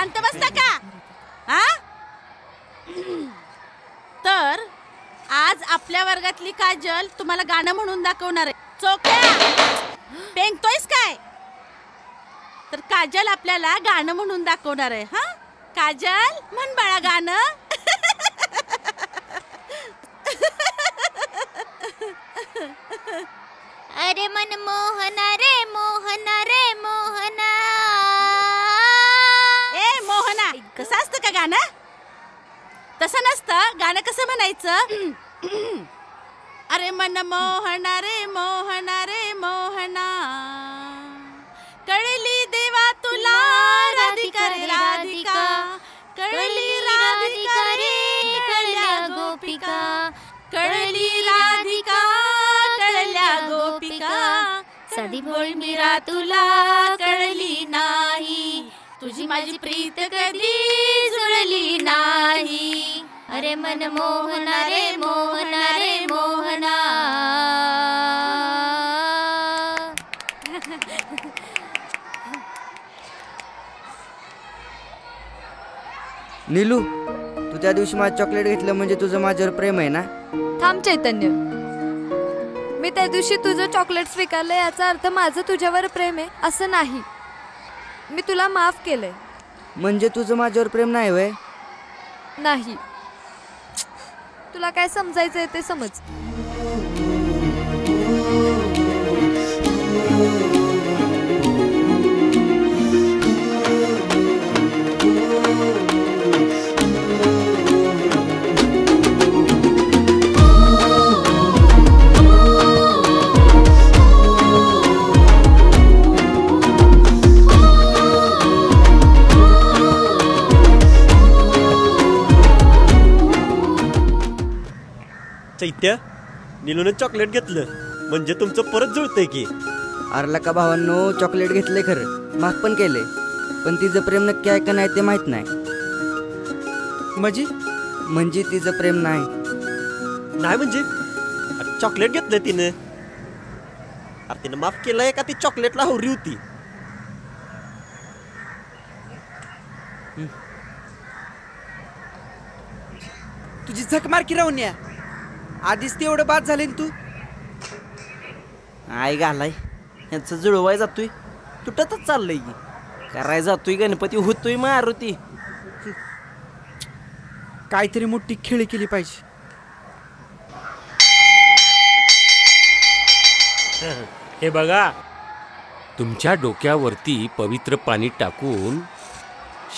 शांत बसता का? तर आज आपल्या वर्गातली काजल तुम्हाला गाणं म्हणून दाखवणार आहे. चोक्या पेंगतोयस काय? तर काजल आपल्याला गाणं म्हणून दाखवणार आहे. हा काजल म्हण बाळा गाणं. अरे मन मोहना रे मोहना रे मोहना ए मोहना. कसं असतं का गाणं? तसं नसतं. गाणं कसं म्हणायचं? अरे मन मोहना रे मोहना रे मोहना कळली देवा तुला राधिका रे राधिका कळली राधिका रे कळल्या गोपिका कळली राधिका कळल्या गोपिका सदी बोल मीरा तुला कळली नाही तुझी माझी प्रीत कधी जुळली नाही. अरे मन मोहना रे मोहना रे मोहना. नीलू तू त्या दिवशी माझं चॉकलेट घेतलं म्हणजे तुझं माझ्यावर प्रेम आहे ना? थांब चैतन्य, मी त्या दिवशी तुझं चॉकलेट स्वीकारलं याचा अर्थ माझं तुझ्यावर प्रेम आहे असं नाही. मी तुला माफ केलंय. म्हणजे तुझं माझ्यावर प्रेम नाही होय? नाही. तुला काय समजायचंय ते समज. चैत्य, नीलूने चॉकलेट घेतलं म्हणजे तुमचं परत जुळतंय की? आरला का भावांनो, चॉकलेट घेतले खरं, माफ पण केले, पण तिचं प्रेम नक्की आहे का नाही ते माहीत नाही. म्हणजे तिचं प्रेम नाही म्हणजे चॉकलेट घेतलं तिनं. अरे तिनं माफ केलंय का? ती चॉकलेटला हवरी होती. तुझी झक मार की राहून या. आधीच ते एवढं बाद झाले तू. आई घालाय यांचं जुळवाय जातोय, तुटतच चाललंय की. कराय जातोय गणपती होतोय मारुती. काहीतरी मोठी खेळी केली पाहिजे. हे बघा, तुमच्या डोक्यावरती पवित्र पाणी टाकून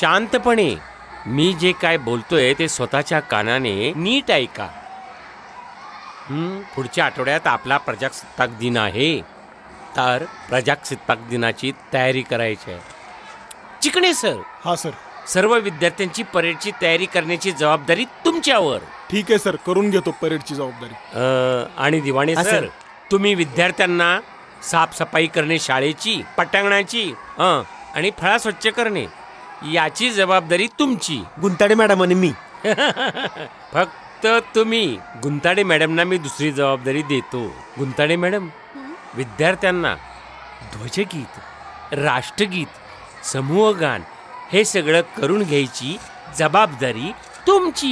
शांतपणे मी जे काय बोलतोय ते स्वतःच्या कानाने नीट ऐका. पुढच्या आठवड्यात आपला प्रजासत्ताक दिन आहे, तर प्रजासत्ताक दिनाची तयारी करायची आहे. चिकणे सर. हा सर. सर्व विद्यार्थ्यांची परेडची तयारी करण्याची जबाबदारी तुमच्यावर. ठीक आहे सर, करून घेतो परेडची जबाबदारी. आणि दिवाणे सर, तुम्ही विद्यार्थ्यांना साफसफाई करणे, शाळेची पटांगणाची आणि फळा स्वच्छ करणे याची जबाबदारी तुमची. गुंताडे मॅडम आणि मी. फक्त तर तुम्ही. गुंताडे मॅडमना मी दुसरी जबाबदारी देतो. गुंताडे मॅडम, विद्यार्थ्यांना ध्वजगीत, राष्ट्रगीत, समूहगान हे सगळं करून घ्यायची जबाबदारी तुमची.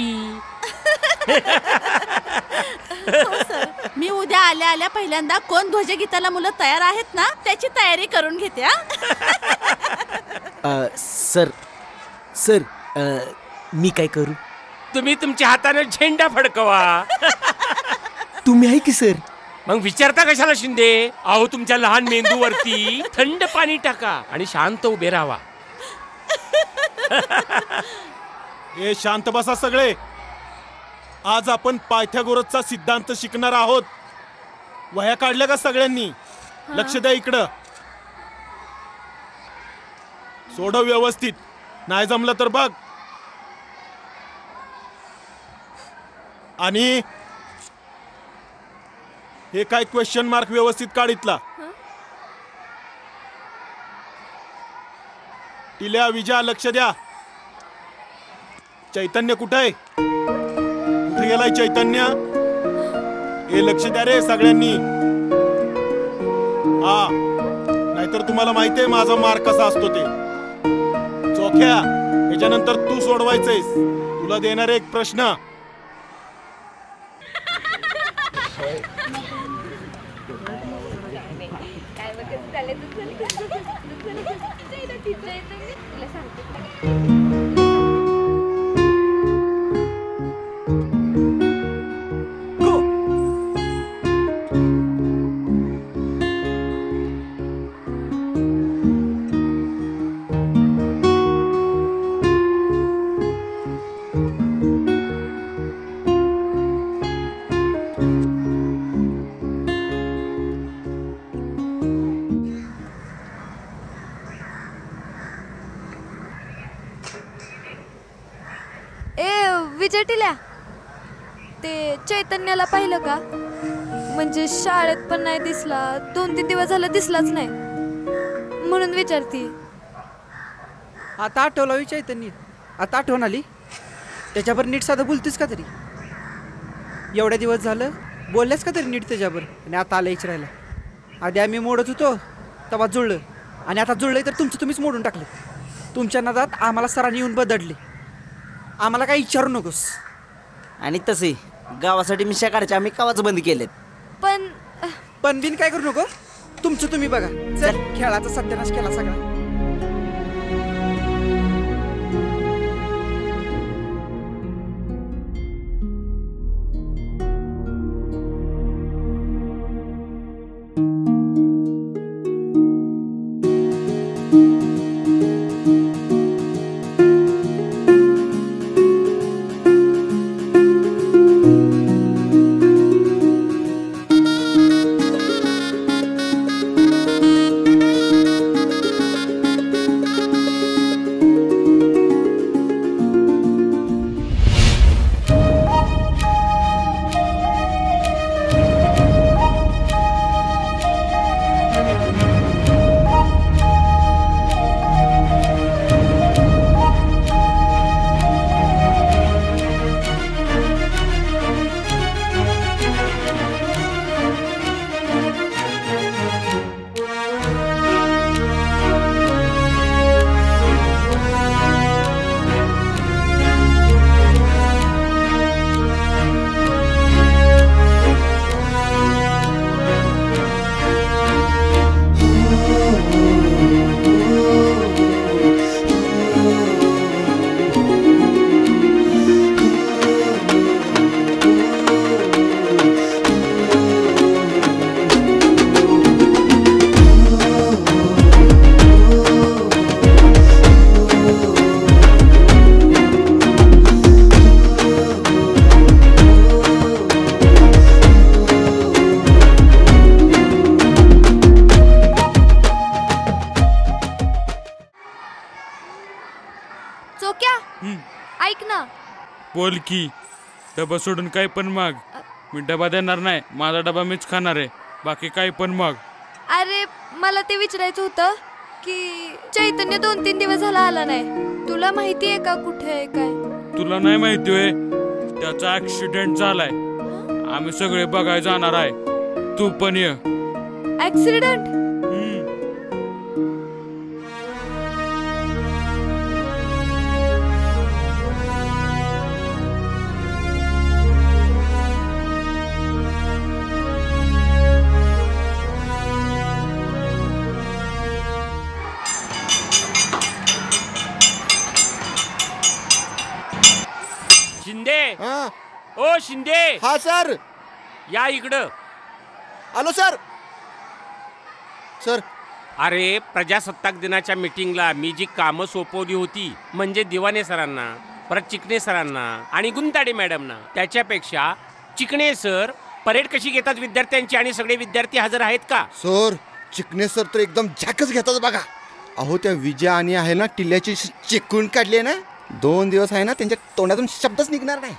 मी उद्या आल्या आल्या पहिल्यांदा कोण ध्वजगीताला मुलं तयार आहेत ना त्याची तयारी करून घेते. सर मी काय करू? तुम्ही तुमच्या हाताने झेंडा फडकवा. तुम्ही आहे की सर? मग विचारता कशाला शिंदे? अहो तुमच्या लहान मेंदूवरती थंड पाणी टाका आणि शांत उभे राहा. ए शांत बसा सगळे. आज आपण पायथ्यागोरसचा सिद्धांत शिकणार आहोत. वह्या काढल्या का सगळ्यांनी? लक्ष द्या इकडं. सोडव व्यवस्थित, नाही जमलं तर बघ. आणि हे काय क्वेश्चन मार्क व्यवस्थित काढितला. टिल्या विजया लक्ष द्या. चैतन्य कुठे आहे? कुठे गेलाय चैतन्य? हे लक्ष द्या रे सगळ्यांनी. हा, नाहीतर तुम्हाला माहिती आहे माझा मार्क कसा असतो ते. पोथ्या त्याच्यानंतर तू सोडवायचंस। तुला देणार एक प्रश्न। चैतन्याला पाहिलं का? म्हणजे शाळेत पण नाही दिसला, 2-3 दिवस झाले दिसलाच नाही, म्हणून विचारती। आता आठवला चैतन्य, आता आठवण आली। त्याच्यावर नीट साधा बोलतीस का तरी? एवढे दिवस झालं बोललेस का तरी नीट त्याच्यावर? आणि आता आला इचरायला। आधी आम्ही मोडत होतो तेव्हा जुळलं, आणि आता जुळलंय तर तुमचं तुम्हीच मोडून टाकलं। तुमच्या नादात आम्हाला सरांनी येऊन बदडले। आम्हाला काही विचारू नकोस। आणि तसे गावासाठी मिशा काढायचे आम्ही कावाच बंद केलेत। पण बिन काय करू नको, तुमचं तुम्ही बघा। चल खेळाचा सत्यानाश केला सगळा। बोल की, डबा सोडून काय पण माग। मी डबा देणार नाही, माझा डबा मीच खाणार आहे, बाकी काय पण माग। अरे मला ते विचारायचं होतं की चैतन्य 2-3 दिवस झाला आला नाही, तुला माहिती आहे का कुठे आहे काय? तुला नाही माहिती होय, त्याचा ऍक्सिडेंट झालाय। आम्ही सगळे बघायला जाणार आहे, तू पण ये। ऍक्सिडेंट? ओ शिंदे। हाँ सर। या इकडे। आलो सर। सर, अरे प्रजासत्ताक दिनाच्या मीटिंगला मी जी कामं सोपवली होती, म्हणजे दिवाने सरांना, परत चिकणे सरांना आणि गुंताडे मॅडमना, त्याच्यापेक्षा चिकणे सर परेड कशी घेतात विद्यार्थ्यांची, आणि सगळे विद्यार्थी हजर आहेत का? सर चिकणे सर तर एकदम झाकच घेतात बघा। अहो त्या विजया आणि आहे ना टिल्ल्याची चिकून काढले ना, 2 दिवस आहे ना त्यांच्या तोंडातून शब्दच निघणार नाही।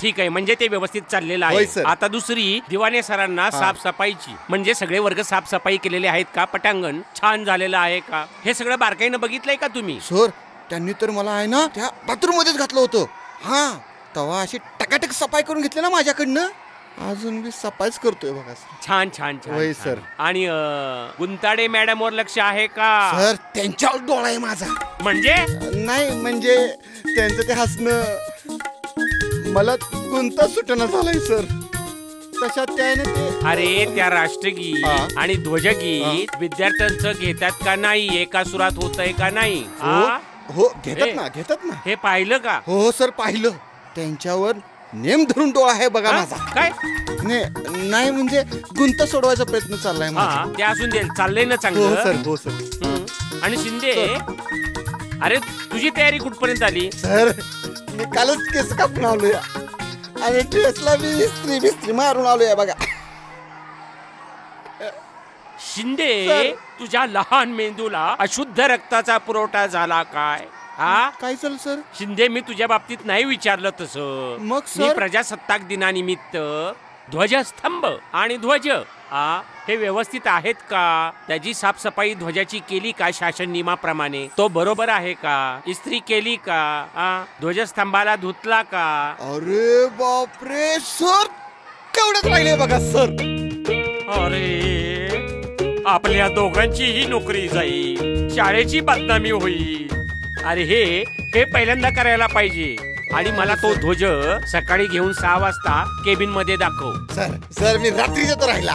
ठीक आहे म्हणजे ते व्यवस्थित चाललेलं आहे। आता दुसरी, दिवाने सरांना साफसफाईची, म्हणजे सगळे वर्ग साफसफाई केलेले आहेत का? पटांगण छान झालेलं आहे का? हे सगळं बारकाईनं बघितलंय का तुम्ही? सर त्यांनी तर मला आहे ना त्या बाथरूम मध्येच घातलं होतं। हा, तेव्हा अशी टकाटक सफाई करून घेतली ना माझ्याकडनं। अजून मी सपाईच करतोय बघा सर। छान छान छान होय सर। आणि गुंताडे मॅडम वर लक्ष आहे का सर? त्यांच्यावर डोळा आहे माझा। म्हणजे नाही म्हणजे त्यांचं ते हसणं मला गुंता सुटणं झालंय सर। तशा त्याने ते अरे त्या राष्ट्रगीत आणि ध्वजगीत विद्यार्थ्यांचं घेतात का नाही, एका सुरात होतंय का नाही? हो घेतात ना, घेतात ना। हे पाहिलं का? हो सर पाहिलं। त्यांच्यावर नेम धरून डोळा आहे बघा माझा। काय नाही म्हणजे गुंता सोडवायचा प्रयत्न चाललाय माझा। ते असून दे, चाललंय ना चांगलं। हो सर हो सर। आणि शिंदे अरे तुझी तयारी कुठपर्यंत आली? सर मी कालच केस कापून आलोय आणि ड्रेसला मी इस्त्री बिस्त्री मारून आलोय बघा। शिंदे तुझ्या लहान मेंदूला अशुद्ध रक्ताचा पुरवठा झाला काय? काय चल सर? शिंदे मी तुझ्या बाबतीत नाही विचारलं तसं। मग सर मी प्रजासत्ताक दिनानिमित्त ध्वजस्तंभ आणि ध्वज हे व्यवस्थित आहेत का, त्याची साफसफाई ध्वजाची केली का शासन नियमाप्रमाणे, तो बरोबर आहे का, इस्त्री केली का, ध्वजस्तंभाला धुतला का? अरे बापरे सर केवढंच राहिले बघा सर। अरे आपल्या दोघांची ही नोकरी जाईल, शाळेची बदनामी होईल। अरे हे हे पहिल्यांदा करायला पाहिजे। आणि मला तो ध्वज सकाळी घेऊन 6 वाजता केबिन मध्ये दाखव। सर सर मी रात्री जातो राहिला।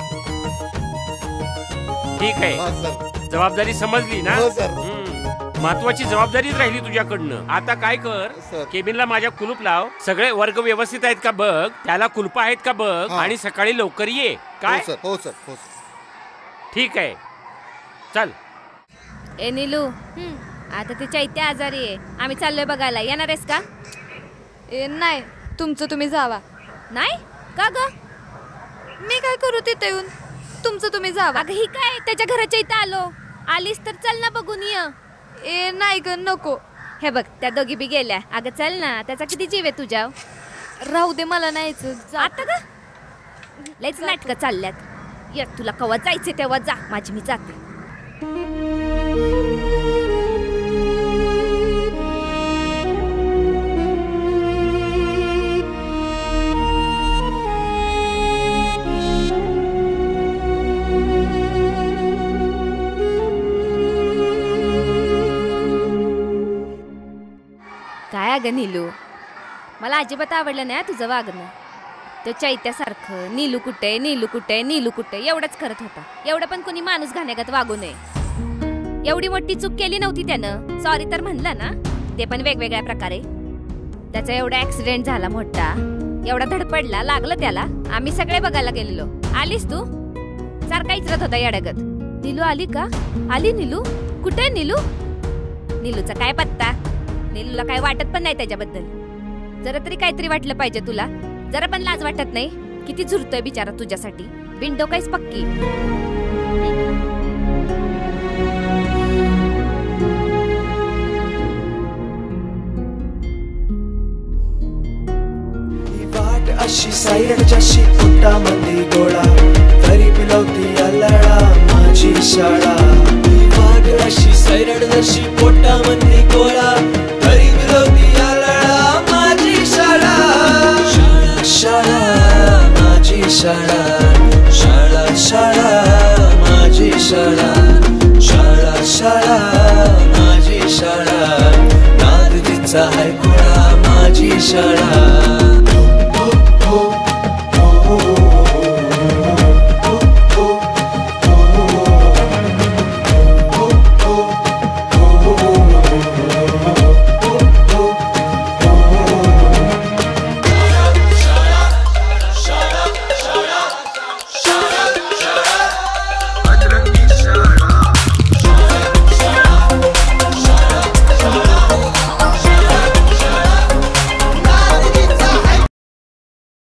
ठीक आहे जबाबदारी समजली ना? हो सर। महत्वाची जबाबदारीच राहिली तुझ्याकडनं। आता काय कर, केबिनला माझ्या कुलूप लाव, सगळे वर्ग व्यवस्थित आहेत का बघ, त्याला कुलूप आहेत का बघ, आणि सकाळी लवकर ये काय? हो सर हो सर हो सर। ठीक आहे चल। ए नीलू आता ती चैत्य आजारी आहे, आम्ही चाललोय बघायला, येणार आहेस का? नाही तुमचं तुम्ही जावा। नाही का ग? मी काय करू तिथे येऊन? तुमचं तुम्ही जावा। अगं ही काय त्याच्या घराच्या इथं आलो, आलीस तर चल ना बघून ये। नाही ग नको, हे बघ त्या दोघी बी गेल्या। अगं चल ना, त्याचा किती जीव आहे तुझ्या। राहू दे मला नाहीच आता ग, लयच नाटकं चालल्यात। या तुला कवा जायचे तेव्हा जा, माझी मी जाते। अगं नीलू मला अजिबात आवडलं नाही तुझं वागणं। तो चैत्यासारखं नीलू कुठे नीलू कुठे नीलू कुठे एवढंच करत होता। एवढं पण कोणी माणूस घाण्यागत वागू नये, एवढी मोठी चूक केली नव्हती त्यानं। सॉरी तर म्हणलं ना, ते पण वेगवेगळ्या प्रकारे। त्याचा एवढा ऍक्सिडेंट झाला मोठा, एवढा धडपडला, लागलं त्याला। आम्ही सगळे बघायला गेलेलो, आलीस तू? सारखा इचरत होता येड्यागत। नीलू आली का? आली नीलू कुठे? नीलू नीलूचा काय पत्ता? नीलूला काय वाटत पण नाही त्याच्याबद्दल। जरा तरी काहीतरी वाटलं पाहिजे तुला, जरा पण लाज वाटत नाही? किती झुरतोय बिचारा तुझ्यासाठी, विंडो काहीच पक्की। वाट अशी सायरच्याशी फुटामध्ये गोळा तरी पिलवती आलळा माझी शाळा। वाट अशी सायरड जशी पोटामध्ये गोळा शाळा शाळा शाळा माझी शाळा। शाळा शाळा माझी शाळा, नादजीचा हायकोळा माझी शाळा।